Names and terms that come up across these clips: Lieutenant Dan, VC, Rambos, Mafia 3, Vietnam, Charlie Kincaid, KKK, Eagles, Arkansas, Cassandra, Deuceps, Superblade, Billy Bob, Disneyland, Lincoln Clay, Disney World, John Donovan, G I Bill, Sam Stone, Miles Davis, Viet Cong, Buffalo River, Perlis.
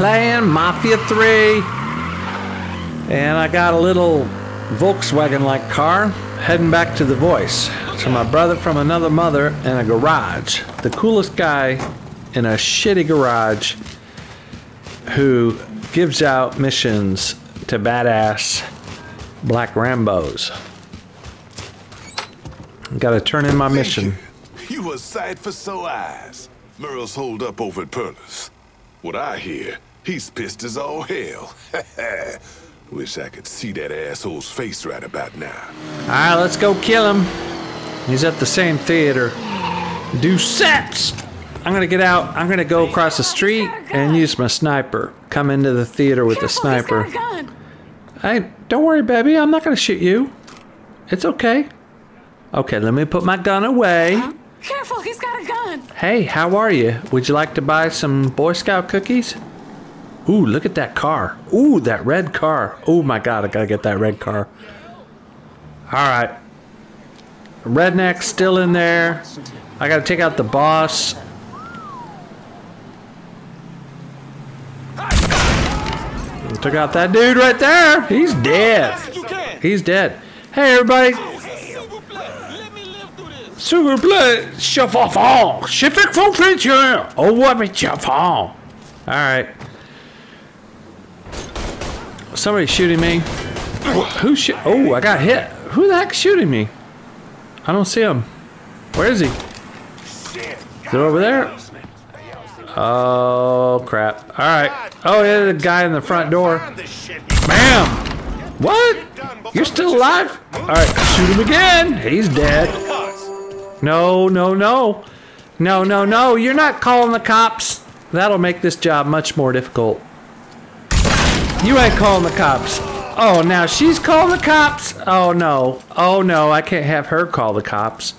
playing Mafia 3. And I got a little Volkswagen-like car heading back to The Voice. To my brother from another mother in a garage. The coolest guy in a shitty garage who gives out missions to badass black Rambos. Gotta turn in my mission. You a sight for sore eyes. Merle's holed up over at Perlis. What I hear, he's pissed as all hell. Wish I could see that asshole's face right about now. Alright, let's go kill him. He's at the same theater. Deuceps! I'm gonna get out. I'm gonna go across the street and use my sniper. Come into the theater with the sniper. Hey, don't worry, baby. I'm not gonna shoot you. It's okay. Okay, let me put my gun away. Careful, he's got a gun. Hey, how are you? Would you like to buy some Boy Scout cookies? Ooh, look at that car. Ooh, that red car. Oh my God, I gotta get that red car. All right. Redneck's still in there. I gotta take out the boss. Took out that dude right there. He's dead. He's dead. Hey, everybody. Superblade, Shafafal, Shafafal Prince, oh, what a Shafafal. Alright. Somebody's shooting me. Who shot? Oh, I got hit. Who the heck's shooting me? I don't see him. Where is he? Is it over there? Oh, crap. Alright. Oh, yeah, the guy in the front door. Bam! What? You're still alive? Alright, shoot him again. He's dead. No, no, no. No, no, no. You're not calling the cops. That'll make this job much more difficult. You ain't calling the cops. Oh, now she's calling the cops. Oh, no. Oh, no. I can't have her call the cops.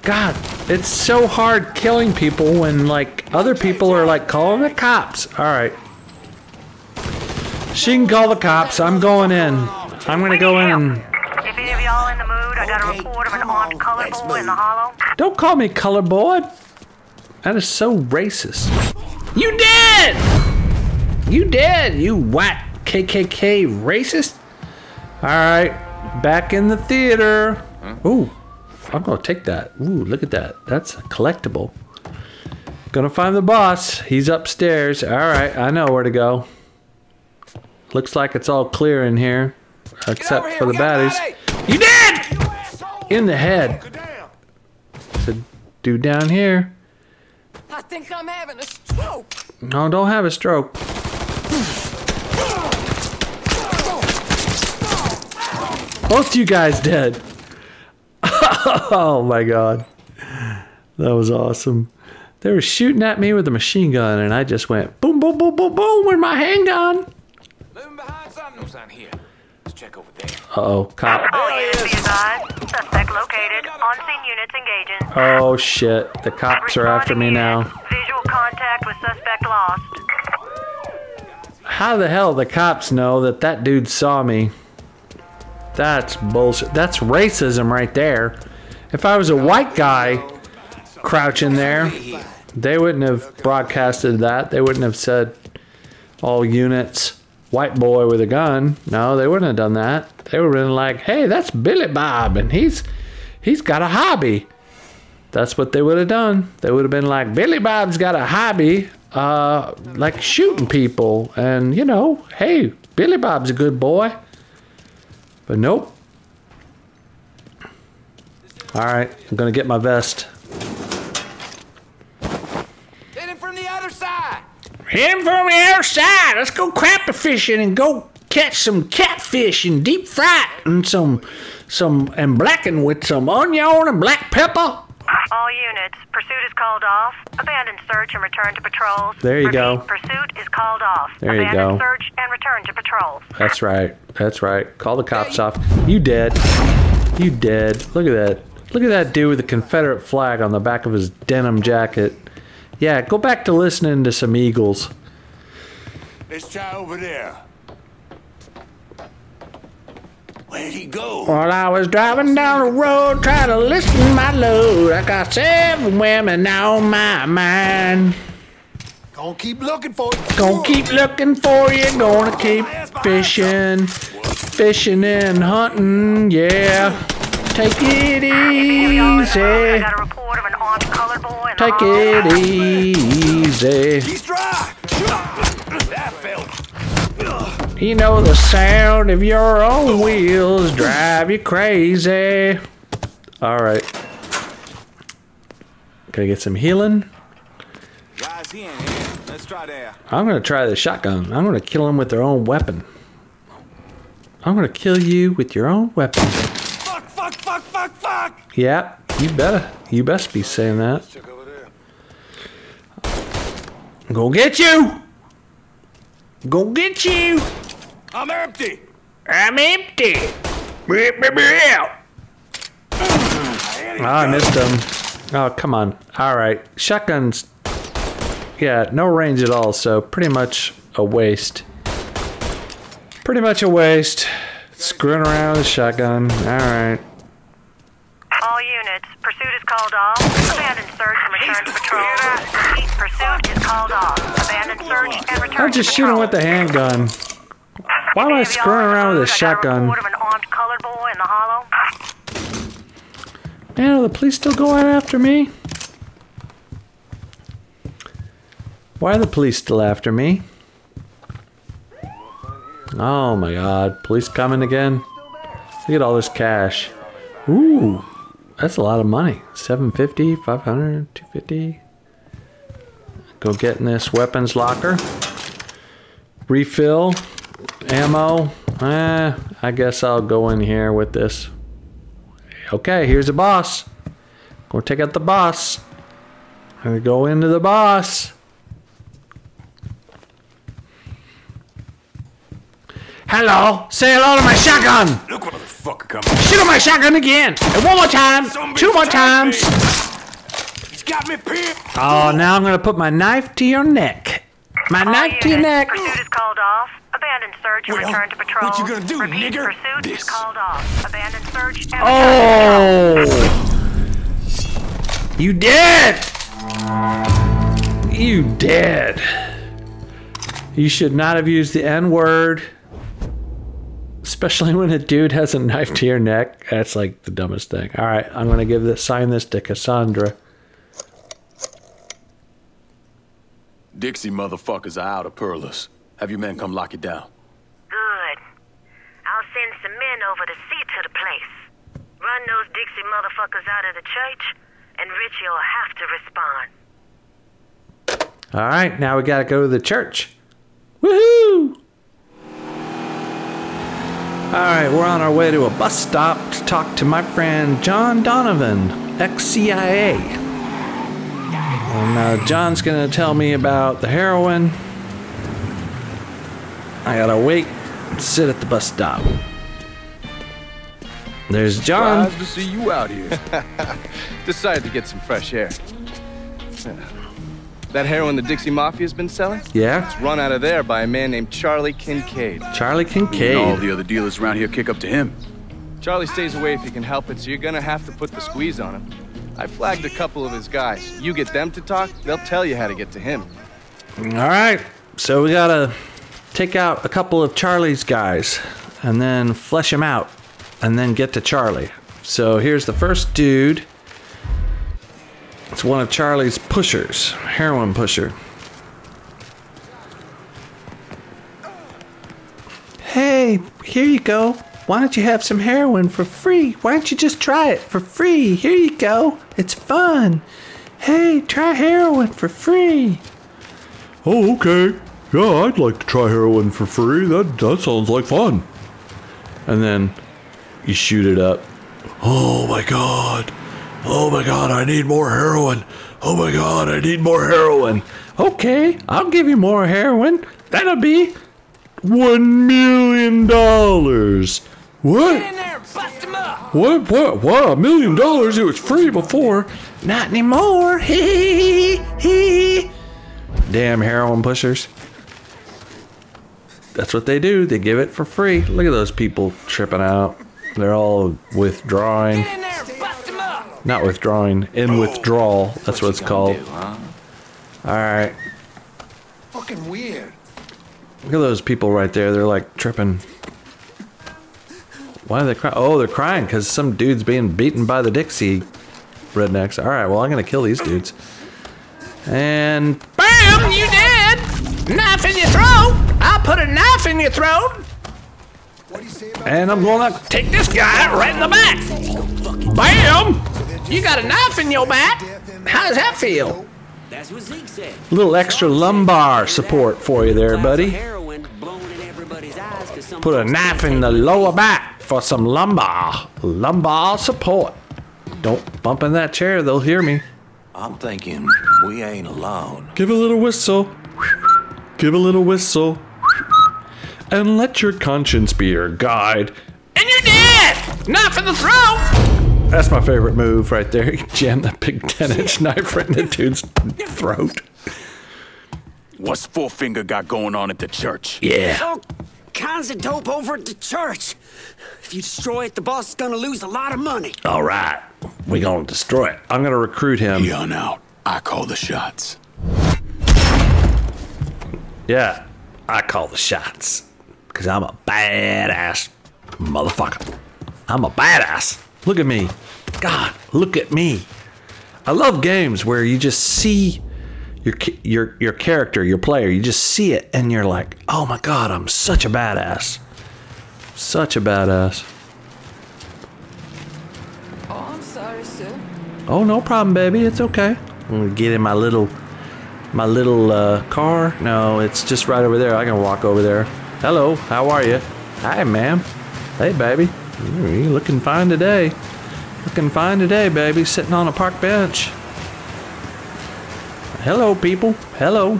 God, it's so hard killing people when, like, other people are, like, calling the cops. All right. She can call the cops. I'm going in. I'm going to go in. If any of y'all in the mood, I got a report of an odd color boy in the hollow. Don't call me color boy. That is so racist. You dead! You dead, you whack KKK racist. All right, back in the theater. Ooh, I'm going to take that. Ooh, look at that. That's a collectible. Going to find the boss. He's upstairs. All right, I know where to go. Looks like it's all clear in here. Except for the baddies. You dead! In the head. There's a dude down here. I think I'm having a stroke. No, don't have a stroke. Both you guys dead. Oh my God. That was awesome. They were shooting at me with a machine gun and I just went boom, boom, boom, boom, boom with my handgun. Moving behind something on here. Check over there. Uh-oh, cop. Suspect located. On-scene units engaging. Oh, shit. The cops are after me now. Visual contact with suspect lost. How the hell the cops know that that dude saw me? That's bullshit. That's racism right there. If I was a white guy crouching there, they wouldn't have broadcasted that. They wouldn't have said all units. White boy with a gun. No, they wouldn't have done that. They would have been like, hey, that's Billy Bob, and he's got a hobby. That's what they would have done. They would have been like, Billy Bob's got a hobby, like shooting people, and, you know, hey, Billy Bob's a good boy. But nope. All right, I'm going to get my vest. Hit him from the other side. Him from the other side. Let's go crapper fishing and go catch some catfish and deep fry it and some blacken with some onion and black pepper. All units, pursuit is called off. Abandon search and return to patrols. There you go. Pursuit is called off. There you go. Abandon search and return to patrols. That's right. That's right. Call the cops off. You dead. You dead. Look at that. Look at that dude with the Confederate flag on the back of his denim jacket. Yeah, go back to listening to some Eagles. This guy over there. Where'd he go? Well, I was driving down the road trying to listen to my load. I got 7 women on my mind. Gonna keep looking for you. Gonna keep looking for you. Gonna keep fishing. Fishing and hunting, yeah. Take it easy. I got a report of an armed colored boy. Take it easy. He's dry. That felt. You know the sound of your own wheels drive you crazy. Alright. Can I get some healing? Guys, he ain't here. Let's try there. I'm gonna try the shotgun. I'm gonna kill him with their own weapon. I'm gonna kill you with your own weapon. Fuck. Yeah, you better. You best be saying that. I'm gonna get you. I'm empty. Oh, I missed him. Oh, come on. All right, shotguns. Yeah, no range at all. So pretty much a waste. Screwing around with a shotgun. All right. All units, pursuit is called off. Abandon search and return to patrol. Pursuit is called off. Abandon search and return. I'm just shooting with the handgun. Why am I screwing around with a shotgun? Man, are the police still going after me? Why are the police still after me? Oh my God! Police coming again? Look at all this cash. Ooh. That's a lot of money. 750, 500, 250. Go get in this weapons locker. Refill. Ammo. I guess I'll go in here with this. Okay, here's the boss. Go take out the boss. I'm gonna go into the boss. Hello! Say hello to my shotgun! Look what the fuck comes. Shoot on my shotgun again! And one more time! Somebody two more times! He's got me pinned. Oh, now I'm gonna put my knife to your neck. My knife to your neck! Pursuit is called off. Abandon search and return to patrol. What you gonna do, nigger? Pursuit is called off. Abandon search and return. You dead! You dead. You should not have used the N-word. Especially when a dude has a knife to your neck. That's like the dumbest thing. All right, I'm going to sign this to Cassandra. Dixie motherfuckers are out of Perlis. Have your men come lock it down. Good. I'll send some men over to see to the place. Run those Dixie motherfuckers out of the church, and Richie will have to respond. All right, now we got to go to the church. Woohoo! Alright, we're on our way to a bus stop to talk to my friend John Donovan, ex-CIA. And John's gonna tell me about the heroin. I gotta wait and sit at the bus stop. There's John. Glad to see you out here. Decided to get some fresh air. That heroin the Dixie Mafia's been selling? Yeah. It's run out of there by a man named Charlie Kincaid. Charlie Kincaid. You know, all the other dealers around here kick up to him. Charlie stays away if he can help it, so you're gonna have to put the squeeze on him. I flagged a couple of his guys. You get them to talk, they'll tell you how to get to him. All right, so we gotta take out a couple of Charlie's guys and then flesh him out and then get to Charlie. So here's the first dude. It's one of Charlie's pushers, heroin pusher. Hey, here you go. Why don't you have some heroin for free? Why don't you just try it for free? Here you go. It's fun. Hey, try heroin for free. Oh, okay. Yeah, I'd like to try heroin for free. That sounds like fun. And then you shoot it up. Oh my God. Oh my God, I need more heroin. Oh my God, I need more heroin. Okay, I'll give you more heroin. That'll be $1 million. What? Get in there, bust him up. What? $1 million? It was free before. Not anymore. Damn heroin pushers. That's what they do. They give it for free. Look at those people tripping out. They're all withdrawing. Get in there, not withdrawing, in withdrawal. That's what it's called. Huh? All right. fucking weird. Look at those people right there. They're like tripping. Why are they crying? Oh, they're crying because some dude's being beaten by the Dixie rednecks. All right, well, I'm going to kill these dudes. And bam, you dead. Knife in your throat. I'll put a knife in your throat. And I'm going to take this guy right in the back. Bam. You got a knife in your back. How does that feel? That's what Zeke said. A little extra lumbar support for you there, buddy. Put a knife in the lower back for some lumbar support. Don't bump in that chair, they'll hear me. I'm thinking we ain't alone. Give a little whistle. Give a little whistle. And let your conscience be your guide. And you're dead! Knife in the throat! That's my favorite move right there. You jam that big 10-inch knife right in the dude's throat. What's Four Finger got going on at the church? Yeah. All kinds of dope over at the church. If you destroy it, the boss is gonna lose a lot of money. All right, we gonna destroy it. I'm gonna recruit him. You're on out. I call the shots. Yeah, I call the shots. Because I'm a badass motherfucker. I'm a badass. Look at me. God, look at me. I love games where you just see your character, your player. You just see it and you're like, oh my God, I'm such a badass. Such a badass. Oh, I'm sorry, sir. Oh, no problem, baby. It's okay. I'm gonna get in my little car. No, it's just right over there. I can walk over there. Hello, how are you? Hi, ma'am. Hey, baby. You're looking fine today. Looking fine today, baby. Sitting on a park bench. Hello, people. Hello.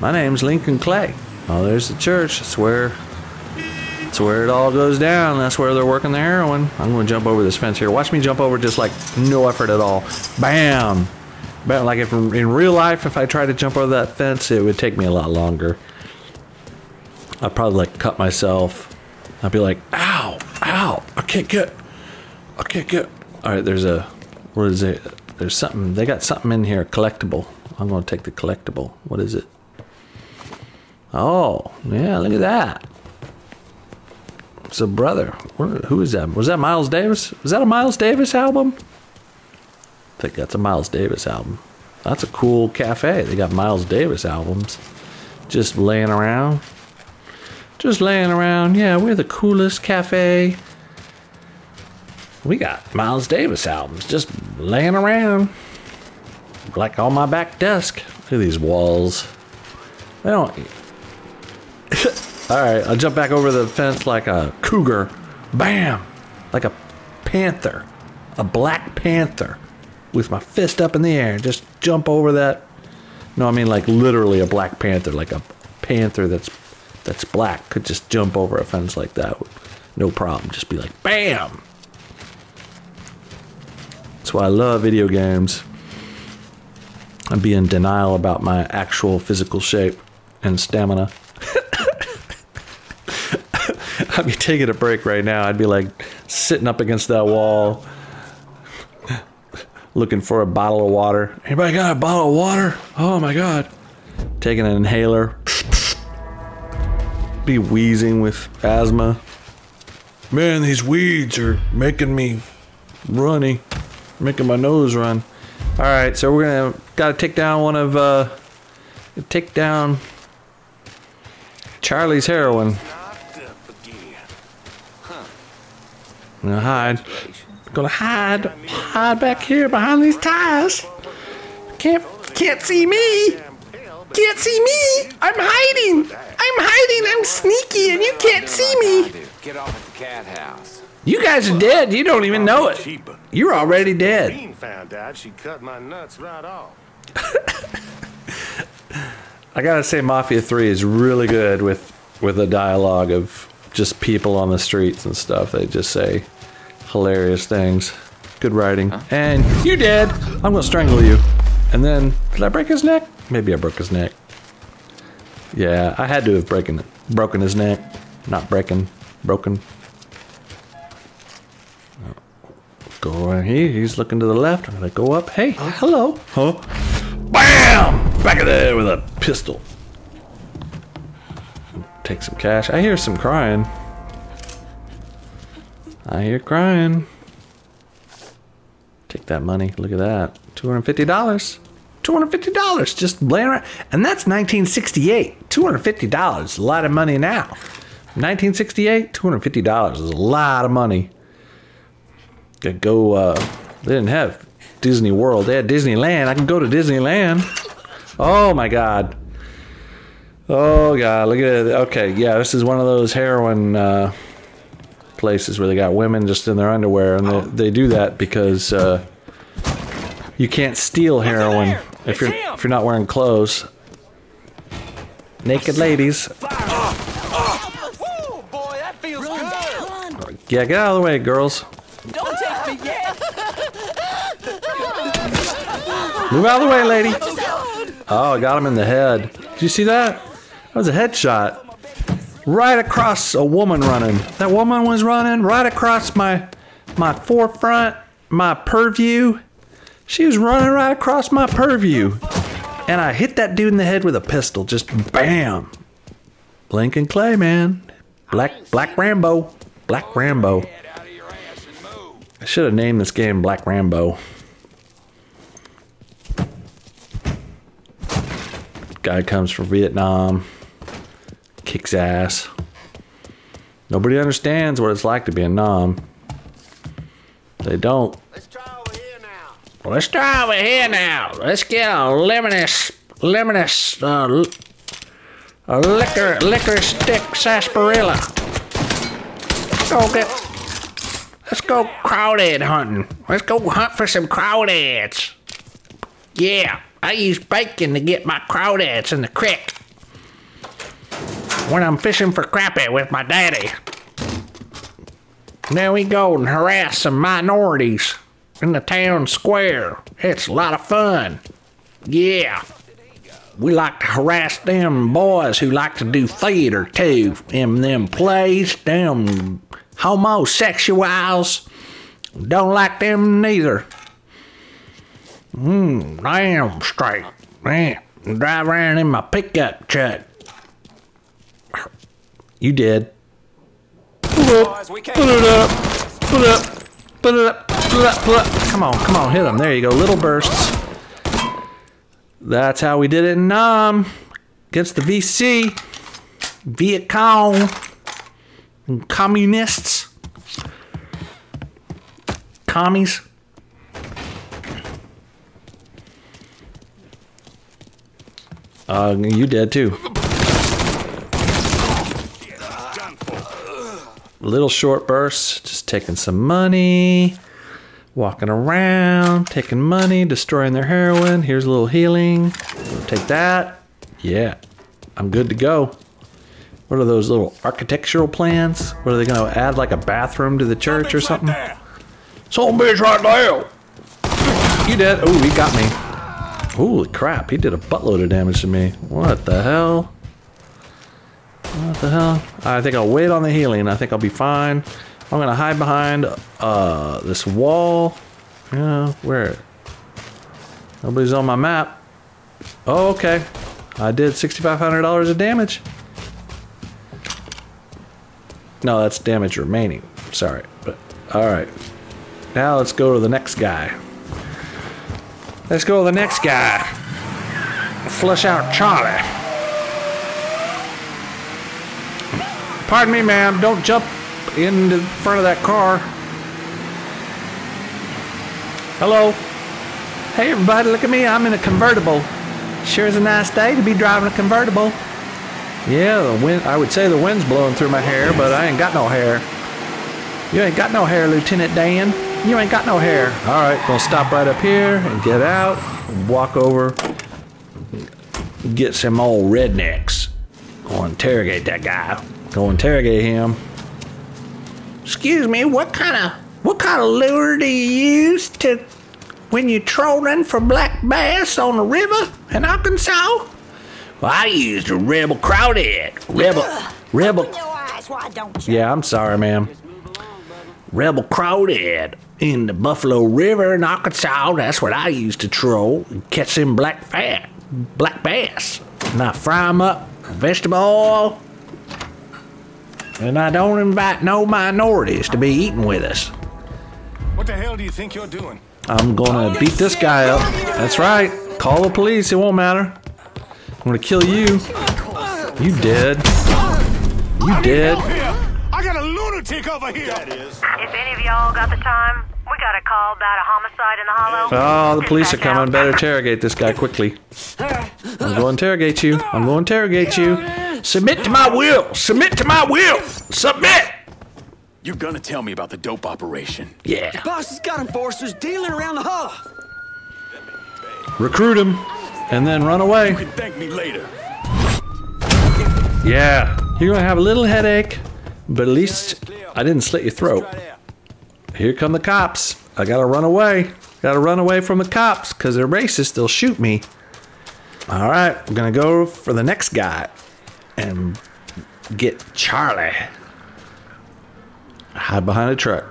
My name's Lincoln Clay. Oh, there's the church. That's where it all goes down. That's where they're working the heroin. I'm going to jump over this fence here. Watch me jump over just like no effort at all. Bam. Bam. Like if in real life, if I tried to jump over that fence, it would take me a lot longer. I'd probably like cut myself. I'd be like, ow. Ow! I can't get. All right, there's a. What is it? There's something. They got something in here. Collectible. I'm gonna take the collectible. What is it? Oh yeah, look at that. It's a brother. Who is that? Was that Miles Davis? Was that a Miles Davis album? I think that's a Miles Davis album. That's a cool cafe. They got Miles Davis albums, just laying around. Just laying around. Yeah, we're the coolest cafe. We got Miles Davis albums just laying around. Like on my back desk. Look at these walls. They don't... Alright, I'll jump back over the fence like a cougar. Bam! Like a panther. A black panther. With my fist up in the air. Just jump over that. No, I mean like literally a black panther. Like a panther that's black could just jump over a fence like that, no problem. Just be like, bam. That's why I love video games. I'd be in denial about my actual physical shape and stamina. I'd be taking a break right now. I'd be like sitting up against that wall, looking for a bottle of water. Anybody got a bottle of water? Oh my God. Taking an inhaler. Be wheezing with asthma. Man, these weeds are making me runny, making my nose run. All right, so we're gonna gotta take down one of take down Charlie's heroin. I'm gonna hide. I'm gonna hide back here behind these tires. Can't see me. Can't see me! I'm hiding! I'm hiding! I'm sneaky and you can't see me! Get off at the cat house. You guys are dead. You don't even know it. You're already dead. Found out she cut my nuts right off. I gotta say Mafia 3 is really good with the dialogue of just people on the streets and stuff. They just say hilarious things. Good writing. Huh? And you're dead! I'm gonna strangle you. And then, did I break his neck? Maybe I broke his neck. Yeah, I had to have broken his neck. Not breaking. Broken. Go right here. He's looking to the left. I'm gonna go up. Hey, hello. Huh? Bam! Back of there with a pistol. Take some cash. I hear some crying. I hear crying. Take that money. Look at that. $250. $250 just laying around. And that's 1968. $250. A lot of money now. 1968, $250 is a lot of money. Could go, they didn't have Disney World. They had Disneyland. I can go to Disneyland. Oh my God. Oh God, look at it. Okay, yeah, this is one of those heroin places where they got women just in their underwear, and they do that because you can't steal heroin if you're not wearing clothes. Naked ladies. Oh, boy, that feels good. Yeah, get out of the way, girls. Don't take me yet. Move out of the way, lady. Oh, I got him in the head. Did you see that? That was a headshot. Right across a woman running. That woman was running right across my forefront, my purview. She was running right across my purview. And I hit that dude in the head with a pistol. Just bam. Lincoln Clay, man. Black Rambo. Black Rambo. I should have named this game Black Rambo. Guy comes from Vietnam. Kicks ass. Nobody understands what it's like to be a nom. They don't. Let's try over here now. Let's try over here now. Let's get a licorice stick sarsaparilla. Let's go crowdad hunting. Let's go hunt for some crowdads. Yeah, I use bacon to get my crowdads in the creek. When I'm fishing for crappie with my daddy. Now we go and harass some minorities in the town square. It's a lot of fun. Yeah. We like to harass them boys who like to do theater too. And them plays, them homosexuals. Don't like them neither. Damn straight. Man, drive around in my pickup truck. You did. Pull it up. Come on, hit him. There you go. Little bursts. That's how we did it in Nam. Against the VC, Viet Cong, and communists. Commies. You dead too. Little short bursts, just taking some money, walking around, taking money, destroying their heroin. Here's a little healing. Take that. Yeah, I'm good to go. What are those little architectural plans? What are they going to add, like a bathroom to the church or something? Right, some bitch right now. You dead. Oh, he got me. Holy crap, he did a buttload of damage to me. What the hell? What the hell? I think I'll wait on the healing. I think I'll be fine. I'm gonna hide behind this wall. You know, where? Nobody's on my map. Oh, okay. I did $6,500 of damage. No, that's damage remaining. Sorry, but all right. Now let's go to the next guy. Let's go to the next guy. Flush out Charlie. Pardon me, ma'am. Don't jump in the front of that car. Hello. Hey, everybody. Look at me. I'm in a convertible. Sure is a nice day to be driving a convertible. Yeah, the wind. I would say the wind's blowing through my hair, but I ain't got no hair. You ain't got no hair, Lieutenant Dan. You ain't got no hair. All right, gonna stop right up here and get out, walk over, get some old rednecks. Go interrogate that guy. Go interrogate him. Excuse me, what kind of lure do you use to when you're trolling for black bass on the river in Arkansas? Well, I used a Rebel Crowdad. Rebel. Open your eyes, why don't you? Yeah, I'm sorry, ma'am. Rebel Crowdad in the Buffalo River in Arkansas. That's what I used to troll and catch them black bass. And I fry them up, vegetable oil. And I don't invite no minorities to be eating with us. What the hell do you think you're doing? I'm gonna beat this guy up. That's right. Call the police. It won't matter. I'm gonna kill you. You dead. You dead. I got a lunatic over here. If any of y'all got the time, we got a call about a homicide in the hollow. Oh, the police are coming. Better interrogate this guy quickly. I'm gonna interrogate you. I'm gonna interrogate you. Submit to my will. Submit to my will. Submit. You're gonna tell me about the dope operation. Yeah. The boss has got enforcers dealing around the hall. Recruit him, and then run away. You can thank me later. Yeah. You're gonna have a little headache, but at least I didn't slit your throat. Here come the cops. I gotta run away. Gotta run away from the cops, because they're racist. They'll shoot me. All right. We're gonna go for the next guy and get Charlie. Hide behind a truck.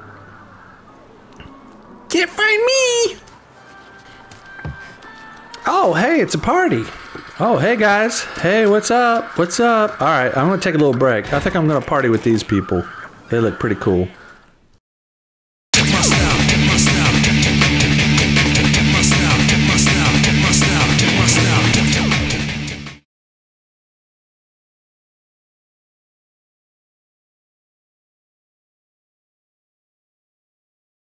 Can't find me! Oh, hey, it's a party. Oh, hey, guys. Hey, what's up? What's up? All right, I'm going to take a little break. I think I'm going to party with these people. They look pretty cool.